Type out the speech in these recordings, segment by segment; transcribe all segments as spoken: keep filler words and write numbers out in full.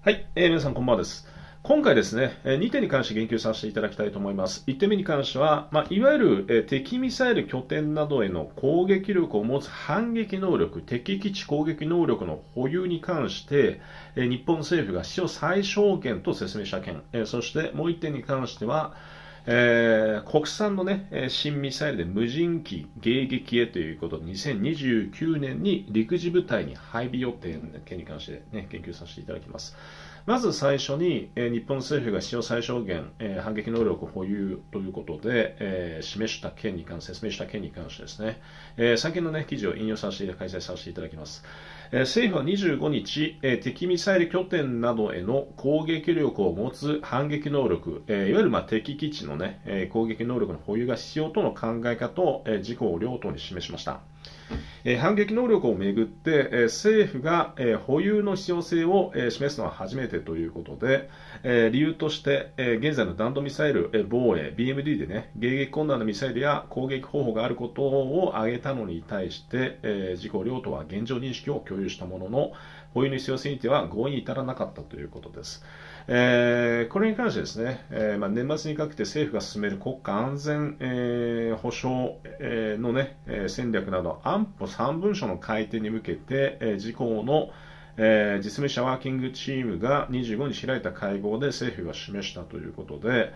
はい、えー、皆さんこんばんはです。今回ですね、にてんに関して言及させていただきたいと思います。いってんめに関しては、まあ、いわゆる敵ミサイル拠点などへの攻撃力を持つ反撃能力、敵基地攻撃能力の保有に関して、日本政府が必要最小限と説明した件、そしてもういってんに関しては、えー、国産の、ね、新ミサイルで無人機迎撃へということでにせんにじゅうきゅうねんに陸自部隊に配備予定の件に関して、ね、言及させていただきます。まず最初に、えー、日本政府が必要最小限、えー、反撃能力保有ということで、えー、示した件に関して説明した件に関してですね、えー、最近の、ね、記事を引用させて開催させていただきます。えー、政府はにじゅうごにち、えー、敵ミサイル拠点などへの攻撃力を持つ反撃能力、えー、いわゆる、まあ、敵基地の攻撃能力の保有が必要との考え方を自公両党に示しました。反撃能力をめぐって政府が保有の必要性を示すのは初めてということで、理由として現在の弾道ミサイル防衛 ビーエムディー でね、迎撃困難なミサイルや攻撃方法があることを挙げたのに対して自公両党は現状認識を共有したものの、保有の必要性については合意に至らなかったということです。えー、これに関してですね、えーまあ、年末にかけて政府が進める国家安全、えー、保障、えー、の、ね、戦略など安保さんぶんしょの改定に向けて、えー、自公の、えー、実務者ワーキングチームがにじゅうごにち開いた会合で政府が示したということで、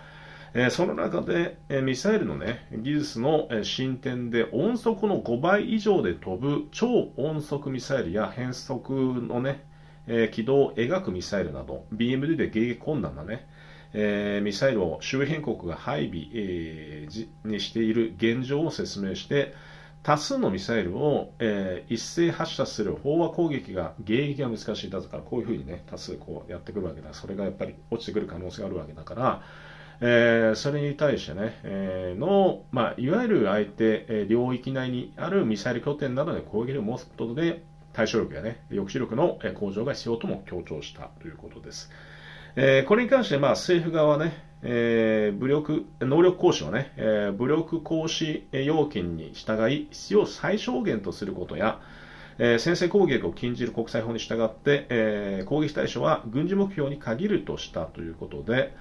えー、その中で、えー、ミサイルの、ね、技術の、えー、進展で音速のごばい以上で飛ぶ超音速ミサイルや変速のね、えー、軌道を描くミサイルなど ビーエムディー で迎撃困難なね、えー、ミサイルを周辺国が配備、えー、にしている現状を説明して、多数のミサイルを、えー、一斉発射する飽和攻撃が迎撃が難しいだから、こういうふうに、ね、多数こうやってくるわけだ、それがやっぱり落ちてくる可能性があるわけだから、えー、それに対してね、えー、の、まあ、いわゆる相手、えー、領域内にあるミサイル拠点などで攻撃を持つことで対処力や、ね、抑止力の向上が必要とも強調したということです。えー、これに関して、まあ、政府側はね、えー、武力能力行使を、ねえー、武力行使要件に従い必要最小限とすることや、えー、先制攻撃を禁じる国際法に従って、えー、攻撃対象は軍事目標に限るとしたということで、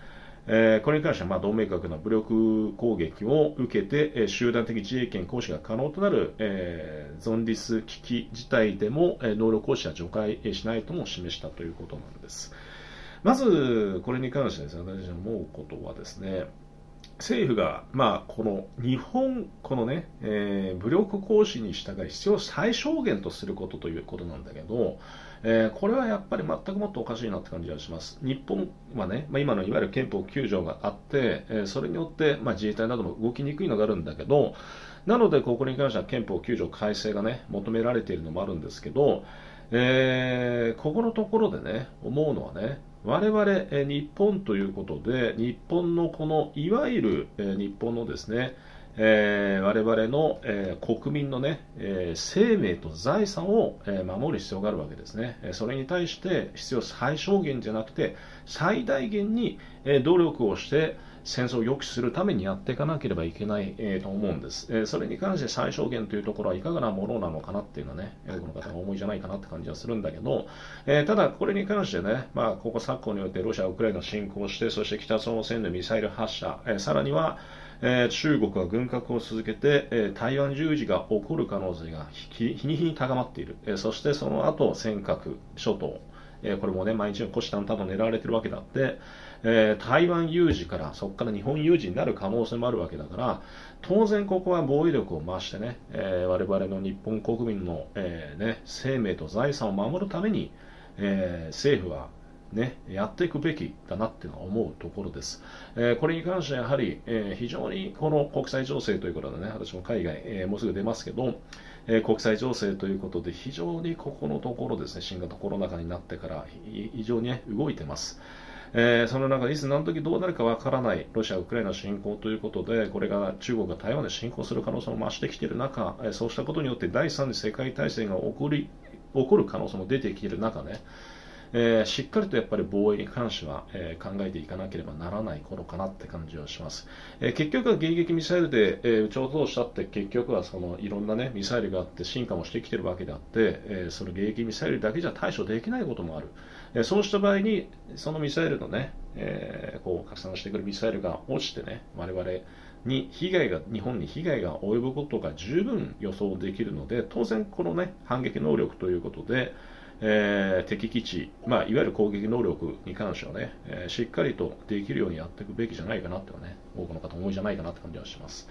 えー、これに関してはまあ同盟国の武力攻撃を受けて、えー、集団的自衛権行使が可能となる、えー、存立危機事態でも、えー、能力行使は除外しないとも示したということなんです。まず、これに関してですね、私が思うことはですね、政府が、まあ、この日本、このね、えー、武力行使に従い必要最小限とすることということなんだけど、えー、これはやっぱり全くもっとおかしいなって感じがします。日本はね、まあ、今のいわゆる憲法きゅうじょうがあって、えー、それによって、まあ、自衛隊なども動きにくいのがあるんだけど、なので、ここに関しては憲法きゅうじょう改正がね、求められているのもあるんですけど、えー、ここのところでね、思うのはね、我々、日本ということで、日本のこの、いわゆる日本のですね、えー、我々の、えー、国民のね、えー、生命と財産を、えー、守る必要があるわけですね。それに対して必要最小限じゃなくて最大限に、えー、努力をして戦争を抑止するためにやっていかなければいけない、えー、と思うんです。えー、それに関して最小限というところはいかがなものなのかなっていうのはね、多くの方が思いじゃないかなって感じはするんだけど、えー、ただこれに関してね、まあ、ここ昨今においてロシア、ウクライナ侵攻して、そして北朝鮮でミサイル発射、えー、さらには、えー、中国は軍拡を続けて、えー、台湾有事が起こる可能性が日に日に高まっている。えー、そしてその後、尖閣諸島。これもね、毎日の虎視眈々と狙われているわけだって、えー、台湾有事から、そこから日本有事になる可能性もあるわけだから、当然ここは防衛力を増してね、えー、我々の日本国民の、えーね、生命と財産を守るために、えー、政府は、ね、やっていくべきだなっていうのは思うところです。えー、これに関してはやはり、えー、非常にこの国際情勢ということでね、私も海外、えー、もうすぐ出ますけど、えー、国際情勢ということで非常にここのところですね、新型コロナ禍になってから非常に、ね、動いてます。えー、その中でいつ何時どうなるかわからないロシア、ウクライナ侵攻ということで、これが中国が台湾で侵攻する可能性も増してきている中、えー、そうしたことによって第三次世界大戦が起こり、起こる可能性も出てきている中ね、えー、しっかりとやっぱり防衛に関しては、えー、考えていかなければならない頃かなって感じはします。えー、結局は迎撃ミサイルで、えー、撃ち落としたって結局はそのいろんな、ね、ミサイルがあって進化もしてきているわけであって、えー、その迎撃ミサイルだけじゃ対処できないこともある。えー、そうした場合にそのミサイルのね、えー、こう拡散してくるミサイルが落ちてね、我々に被害が日本に被害が及ぶことが十分予想できるので、当然この、ね、反撃能力ということで、えー、敵基地、まあ、いわゆる攻撃能力に関してはね、えー、しっかりとできるようにやっていくべきじゃないかなというのはね、多くの方思いじゃないかなという感じはします。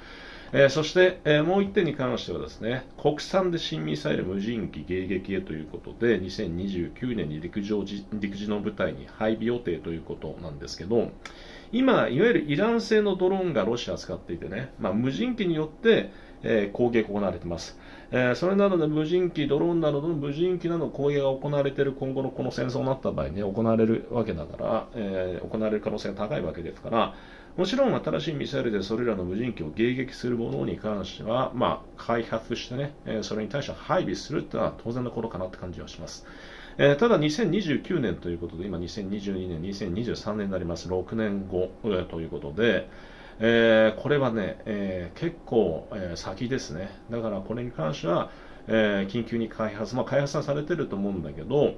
えー、そして、えー、もういってんに関してはですね、国産で新ミサイル無人機迎撃へということで、にせんにじゅうきゅうねんに陸上自、陸自の部隊に配備予定ということなんですけど、今、いわゆるイラン製のドローンがロシア使っていてね、まあ、無人機によって、えー、攻撃が行われています、えー。それなどで無人機、ドローンなどの無人機などの攻撃が行われている今後のこの戦争になった場合ね、行われるわけだから、えー、行われる可能性が高いわけですから、もちろん新しいミサイルでそれらの無人機を迎撃するものに関しては、まあ、開発してね、えー、それに対して配備するというのは当然のことかなって感じはします。えー、ただにせんにじゅうきゅうねんということで、今にせんにじゅうにねん、にせんにじゅうさんねんになります、ろくねんご、えー、ということで、えー、これはね、えー、結構、えー、先ですね。だからこれに関しては、えー、緊急に開発、まあ、開発はされてると思うんだけど、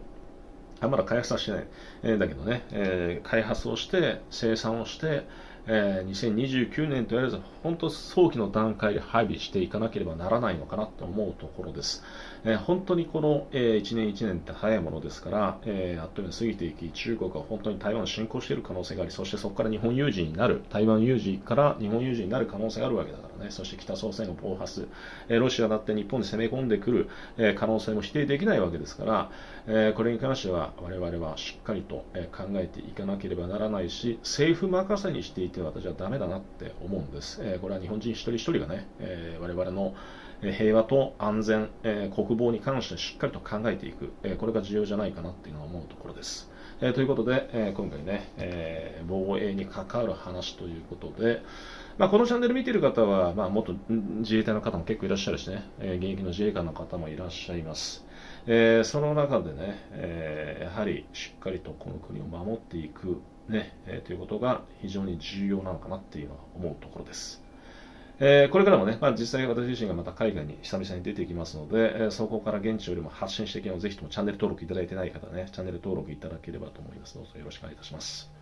あまだ開発はしてない、えー、だけどね、えー、開発をして、生産をして、えー、にせんにじゅうきゅうねんといわれず本当早期の段階で配備していかなければならないのかなと思うところです。えー、本当にこの、えー、いちねんいちねんって早いものですから、えー、あっという間に過ぎていき、中国は本当に台湾を侵攻している可能性があり、そしてそこから日本有事になる、台湾有事から日本有事になる可能性があるわけだからね、そして北朝鮮を暴発、えー、ロシアだって日本に攻め込んでくる、えー、可能性も否定できないわけですから、えー、これに関しては我々はしっかりと、えー、考えていかなければならないし、政府任せにしていて私はダメだなって思うんです。えー、これは日本人一人一人がね、えー、我々の平和と安全、えー、国防に関してしっかりと考えていく、えー、これが重要じゃないかなっていうのは思うところです。えー、ということで、えー、今回ね、えー、防衛に関わる話ということで、まあ、このチャンネル見ている方は、まあ、元自衛隊の方も結構いらっしゃるしね、えー、現役の自衛官の方もいらっしゃいます。えー、その中でね、えー、やはりしっかりとこの国を守っていく、ねえー、ということが非常に重要なのかなっていうのは思うところです。えー、これからもね、まあ、実際私自身がまた海外に久々に出ていきますので、えー、そこから現地よりも発信していきますので、ぜひともチャンネル登録いただいてない方はね、チャンネル登録いただければと思います。どうぞよろしくお願いいたします。